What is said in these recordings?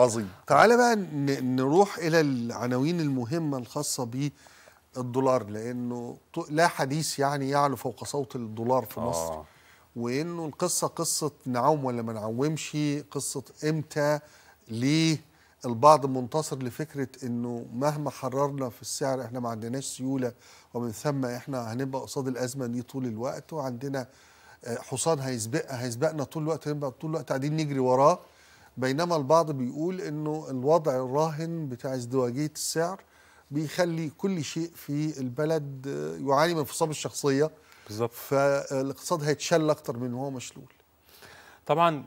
عظيم. تعالى بقى نروح إلى العناوين المهمة الخاصة بالدولار، لأنه لا حديث يعني يعلو فوق صوت الدولار في مصر، وإنه القصة قصة نعوم ولا ما نعومش، قصة إمتى، ليه. البعض منتصر لفكرة إنه مهما حررنا في السعر إحنا ما عندناش سيولة، ومن ثم إحنا هنبقى قصاد الأزمة دي طول الوقت، وعندنا حصان هيسبقنا طول الوقت، هنبقى طول الوقت قاعدين نجري وراه. بينما البعض بيقول إنه الوضع الراهن بتاع ازدواجية السعر بيخلي كل شيء في البلد يعاني من انفصام الشخصية بالظبط، فالاقتصاد هيتشل أكتر من هو مشلول. طبعا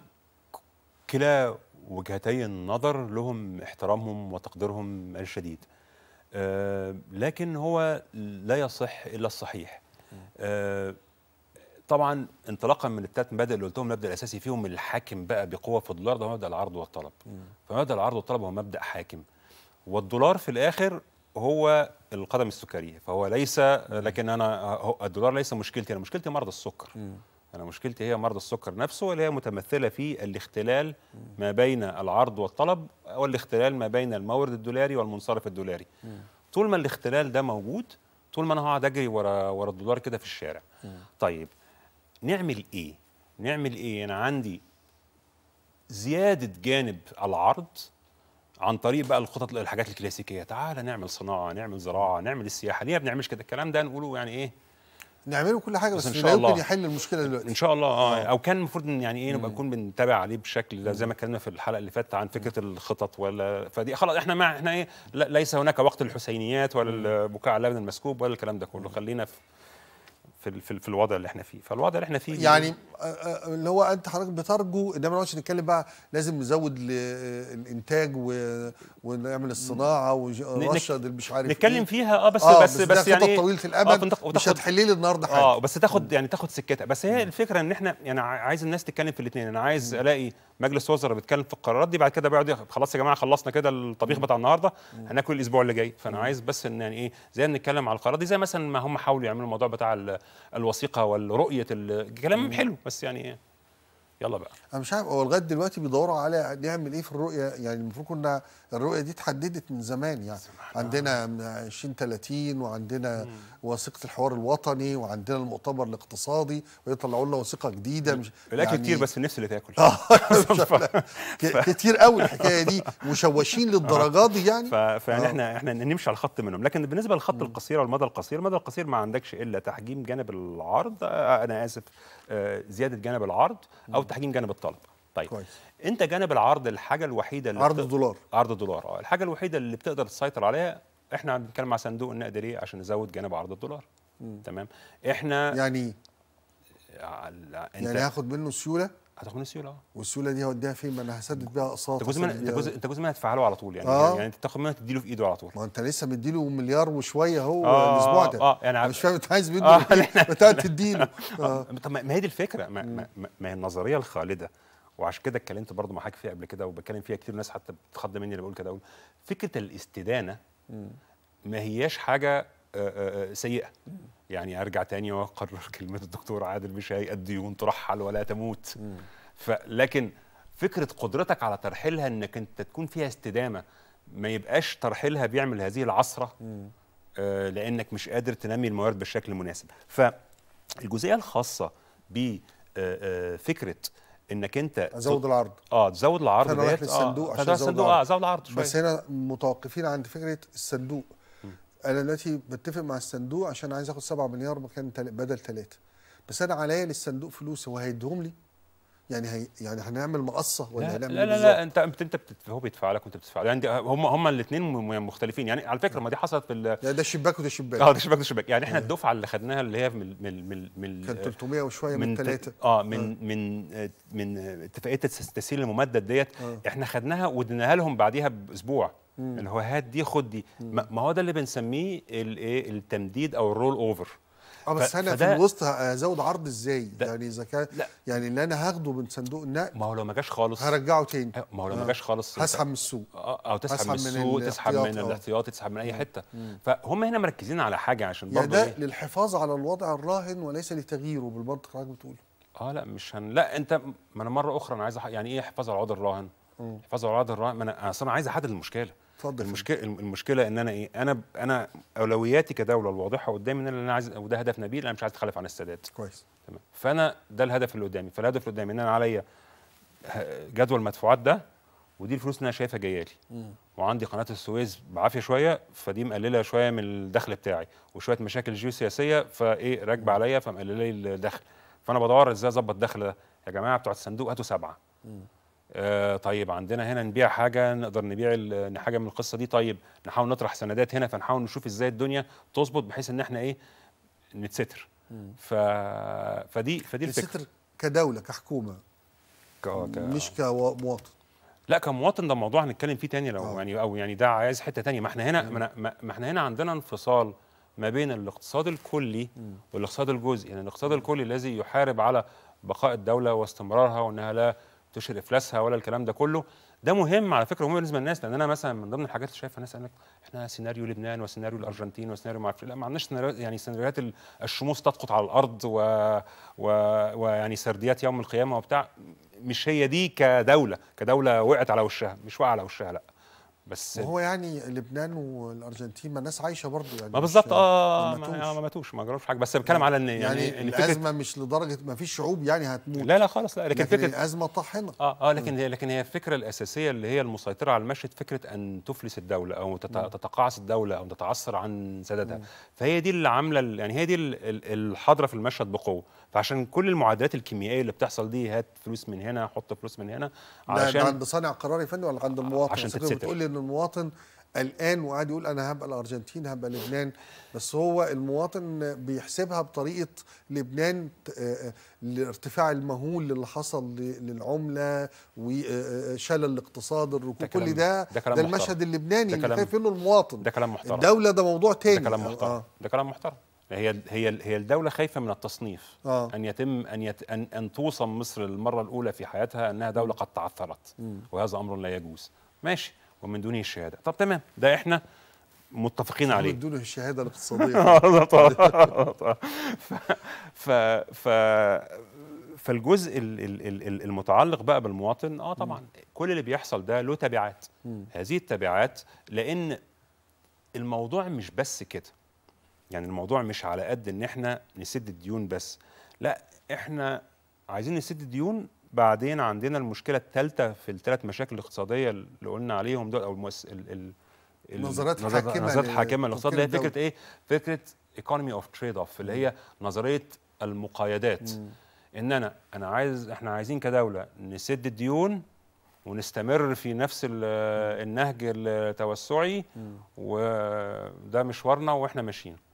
كلا وجهتي النظر لهم احترامهم وتقديرهم الشديد، لكن هو لا يصح إلا الصحيح. طبعا انطلاقا من الثلاث مبادئ اللي قلتهم، المبدا الاساسي فيهم الحاكم بقى بقوه في الدولار ده هو مبدا العرض والطلب. فمبدا العرض والطلب هو مبدا حاكم، والدولار في الاخر هو القدم السكريه، فهو ليس لكن انا الدولار ليس مشكلتي، انا مشكلتي مرض السكر. انا مشكلتي هي مرض السكر نفسه، اللي هي متمثله في الاختلال ما بين العرض والطلب، او الاختلال ما بين المورد الدولاري والمنصرف الدولاري. طول ما الاختلال ده موجود، طول ما انا هقعد اجري ورا الدولار كده في الشارع. طيب نعمل ايه؟ نعمل ايه؟ انا عندي زياده جانب العرض عن طريق بقى الخطط، الحاجات الكلاسيكيه، تعالى نعمل صناعه، نعمل زراعه، نعمل السياحه. ليه ما بنعملش كده؟ الكلام ده نقوله يعني ايه؟ نعمله كل حاجه، بس إن شاء الله يمكن يحل المشكله دلوقتي ان شاء الله. او كان المفروض يعني ايه نبقى نكون بنتابع عليه بشكل ده، زي ما اتكلمنا في الحلقه اللي فاتت عن فكره الخطط، ولا فدي خلاص احنا مع احنا ايه، ليس هناك وقت للحسينيات ولا البكاء على اللبن المسكوب ولا الكلام ده كله. خلينا في الوضع اللي احنا فيه، فالوضع اللي احنا فيه يعني اللي هو انت حضرتك بترجو، انما ما نقعدش نتكلم بقى لازم نزود الانتاج ونعمل الصناعه ونرشد مش عارف نتكلم فيها. بس يعني طويله الامد مش هتحل لي النهارده حاجه، بس تاخد يعني تاخد سكتها. بس هي الفكره ان احنا يعني عايز الناس تتكلم في الاثنين. انا عايز الاقي مجلس وزراء بيتكلم في القرارات دي، بعد كده بيقعد خلاص يا جماعه خلصنا كده الطبيخ بتاع النهارده، هناكل الاسبوع اللي جاي. فانا عايز بس ان يعني ايه زي نتكلم على القرارات دي، زي مثلا ما هم حاولوا يعملوا الموضوع بتاع الوثيقه والرؤيه، الكلام حلو بس يعني يلا بقى. انا مش عارف هو لغايه دلوقتي بيدوروا على نعمل ايه في الرؤيه، يعني المفروض كنا الرؤيه دي اتحددت من زمان، يعني عندنا 2030 وعندنا وثيقه الحوار الوطني وعندنا المؤتمر الاقتصادي، ويطلعوا لنا وثيقه جديده. مش الاكل يعني كتير، بس النفس اللي تاكل كتير قوي. الحكايه دي مشوشين للدرجات دي يعني. فيعني احنا نمشي على الخط منهم. لكن بالنسبه للخط القصير والمدى القصير، المدى القصير ما عندكش الا تحجيم جانب العرض، انا اسف زياده جانب العرض او تحجيم جانب الطلب. طيب كويس. انت جانب العرض الحاجه الوحيده اللي عرض الدولار، عرض الدولار الحاجه الوحيده اللي بتقدر تسيطر عليها. احنا بنتكلم مع صندوق النقد ليه؟ عشان نزود جانب عرض الدولار. تمام. احنا يعني يعني هاخد منه سيوله، هتاخد منه سيوله، والسيوله دي هوديها فين؟ ما انا هسدد بيها اقساط. انت جزء منها تفعله على طول يعني. يعني انت تاخد منها تديله في ايده على طول. ما انت لسه مديله مليار وشويه هو الاسبوع ده. يعني مش فاهم انت عايز منه بتاع تديله. طب ما هي دي الفكره، ما هي النظريه الخالده، وعشان كده اتكلمت برضه مع حضرتك فيها قبل كده، وبتكلم فيها كتير، ناس حتى بتتخض مني اللي بقول كده. اقول فكره الاستدانه ما هياش حاجه سيئه. يعني ارجع تاني واقرر كلمه الدكتور عادل مشاي، الديون ترحل ولا تموت. لكن فكره قدرتك على ترحيلها، انك انت تكون فيها استدامه، ما يبقاش ترحيلها بيعمل هذه العثره لانك مش قادر تنمي الموارد بالشكل المناسب. فالجزئيه الخاصه بفكره انك انت ازود العرض، تزود العرض، انا رايح للصندوق عشان ازود العرض شويه. بس هنا متوقفين عند فكره الصندوق. انا دلوقتي بتفق مع الصندوق عشان عايز اخد 7 مليار مكان بدل 3، بس انا عليا للصندوق فلوس، هو هيديهم لي؟ يعني يعني هنعمل مقصه ولا هنعمل لا بالزبط؟ لا انت هو بيدفع لك وانت بتدفع له، يعني هما الاثنين مختلفين. يعني على فكره ما دي حصلت في يعني ده شباك وده شباك، ده شباك وده شباك. يعني احنا الدفعه اللي خدناها اللي هي من كان 300 وشويه من 3 من اتفاقيه التسهيل الممدد ديت. احنا خدناها وديناها لهم بعديها باسبوع، اللي هو هات دي خد دي. ما هو ده اللي بنسميه الايه، التمديد او الرول اوفر. بس انا في الوسط هزود عرض ازاي؟ يعني اذا كان يعني اللي انا هاخده من صندوق النقد، ما هو لو ما جاش خالص هرجعه تاني. ما هو لو ما جاش خالص هسحب من السوق، او تسحب من السوق، تسحب من الاحتياطي، تسحب من اي حته. فهم هنا مركزين على حاجه عشان برضه ده للحفاظ على الوضع الراهن وليس لتغييره، بالمنطق اللي حضرتك بتقوله. لا مش لا انت ما انا مره اخرى انا عايز يعني ايه حفاظ على الوضع الراهن؟ يحافظوا على العرض الراعي. انا اصلا عايز احدد المشكله. اتفضل. المشكله ان انا ايه، انا اولوياتي كدوله الواضحه قدامي ان انا عايز، وده هدف نبيل، انا مش عايز اتخلف عن السادات. كويس تمام. فانا ده الهدف اللي قدامي، فالهدف اللي قدامي ان انا عليا جدول مدفوعات ده، ودي الفلوس اللي انا شايفها جايه لي، وعندي قناه السويس بعافيه شويه، فدي مقلله شويه من الدخل بتاعي، وشويه مشاكل جيوسياسيه فايه راكبه عليا فمقلله لي الدخل، فانا بدور ازاي اظبط الدخل ده. يا جماعه بتوع الصندوق هاتوا 7. طيب عندنا هنا نبيع حاجه، نقدر نبيع حاجه من القصه دي، طيب نحاول نطرح سندات هنا، فنحاول نشوف ازاي الدنيا تظبط بحيث ان احنا ايه نتستر. فدي الفكره. نتستر كدوله، كحكومه، مش كمواطن. لا كمواطن ده موضوع هنتكلم فيه تاني لو يعني، او يعني ده عايز حته تانيه. ما احنا هنا ما احنا هنا عندنا انفصال ما بين الاقتصاد الكلي والاقتصاد الجزئي. يعني الاقتصاد الكلي الذي يحارب على بقاء الدوله واستمرارها وانها لا تشهر افلاسها ولا الكلام ده كله، ده مهم على فكره، مهم بالنسبه للناس. لان انا مثلا من ضمن الحاجات اللي شايفها ناس قال لك احنا سيناريو لبنان وسيناريو الارجنتين وسيناريو ما اعرفش، لا ما عندناش يعني سيناريوهات الشموس تسقط على الارض ويعني سرديات يوم القيامه وبتاع. مش هي دي كدوله وقعت على وشها، مش واقعه على وشها لا. بس هو يعني لبنان والارجنتين ما الناس عايشه برضه يعني، ما بالظبط ما ماتوش، ما جربوش حاجه، بس بتكلم على ان يعني الازمه مش لدرجه ما فيش شعوب يعني هتموت، لا خالص، لا. لكن فكره الازمه طاحنه لكن هي الفكره الاساسيه اللي هي المسيطره على المشهد، فكره ان تفلس الدوله او تتقاعس الدوله او تتعثر عن سددها، فهي دي اللي عامله يعني، هي دي الحاضره في المشهد بقوه. فعشان كل المعادلات الكيميائيه اللي بتحصل دي، هات فلوس من هنا، حط فلوس من هنا، علشان عند صانع قرار يا فندم ولا عند المواطن؟ عشان بتقول ان المواطن قلقان وقاعد يقول انا هبقى الارجنتين، هبقى لبنان، بس هو المواطن بيحسبها بطريقه لبنان، الارتفاع المهول اللي حصل للعمله وشلل الاقتصاد، الركود، كل ده المشهد اللبناني اللي شايفينه المواطن. ده كلام محترم. الدوله ده موضوع تاني، ده كلام محترم. ده كلام محترم. هي الدولة خايفة من التصنيف، أن يتم أن توصم مصر للمرة الأولى في حياتها أنها دولة قد تعثرت، وهذا أمر لا يجوز. ماشي، ومن دونه الشهادة. طب تمام، ده إحنا متفقين عليه، من دونه الشهادة الاقتصادية. فالجزء المتعلق بقى بالمواطن، طبعا كل اللي بيحصل ده له تبعات. هذه التبعات، لأن الموضوع مش بس كده، يعني الموضوع مش على قد ان احنا نسد الديون بس، لا احنا عايزين نسد الديون، بعدين عندنا المشكله الثالثه في الثلاث مشاكل الاقتصاديه اللي قلنا عليهم دول، او النظريات الحاكمه للاقتصاد، اللي هي فكره ايه؟ فكره ايكونومي اوف تريد اوف، اللي هي نظريه المقايدات. ان انا عايز، احنا عايزين كدوله نسد الديون ونستمر في نفس النهج التوسعي، وده مشوارنا واحنا ماشيين.